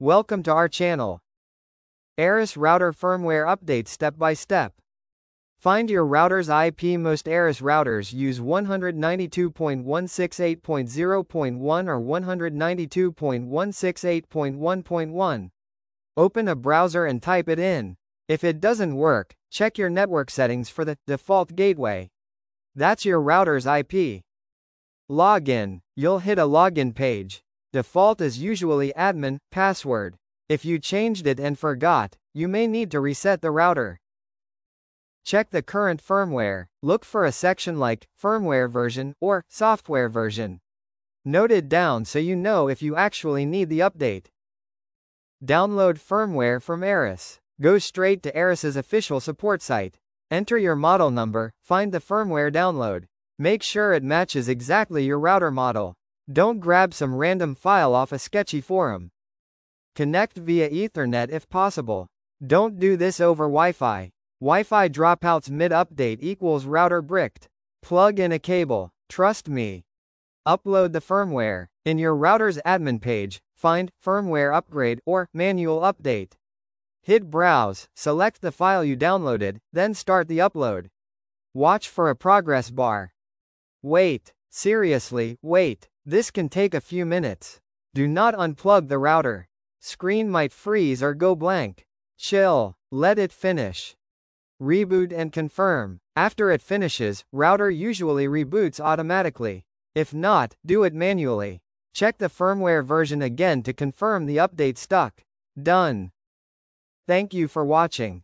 Welcome to our channel. Arris router firmware update step by step. Find your router's IP. Most Arris routers use 192.168.0.1 or 192.168.1.1. Open a browser and type it in. If it doesn't work, check your network settings for the default gateway. That's your router's IP. Login. You'll hit a login page. Default is usually admin password. If you changed it and forgot, you may need to reset the router. Check the current firmware. Look for a section like firmware version or software version. Note it down so you know if you actually need the update. Download firmware from Arris. Go straight to Arris's official support site. Enter your model number, find the firmware download. Make sure it matches exactly your router model. Don't grab some random file off a sketchy forum. Connect via Ethernet if possible. Don't do this over Wi-Fi. Wi-Fi dropouts mid-update equals router bricked. Plug in a cable. Trust me. Upload the firmware. In your router's admin page, find firmware upgrade or manual update. Hit browse, select the file you downloaded, then start the upload. Watch for a progress bar. Wait. Seriously, wait. This can take a few minutes. Do not unplug the router. Screen might freeze or go blank. Chill. Let it finish. Reboot and confirm. After it finishes, router usually reboots automatically. If not, do it manually. Check the firmware version again to confirm the update stuck. Done. Thank you for watching.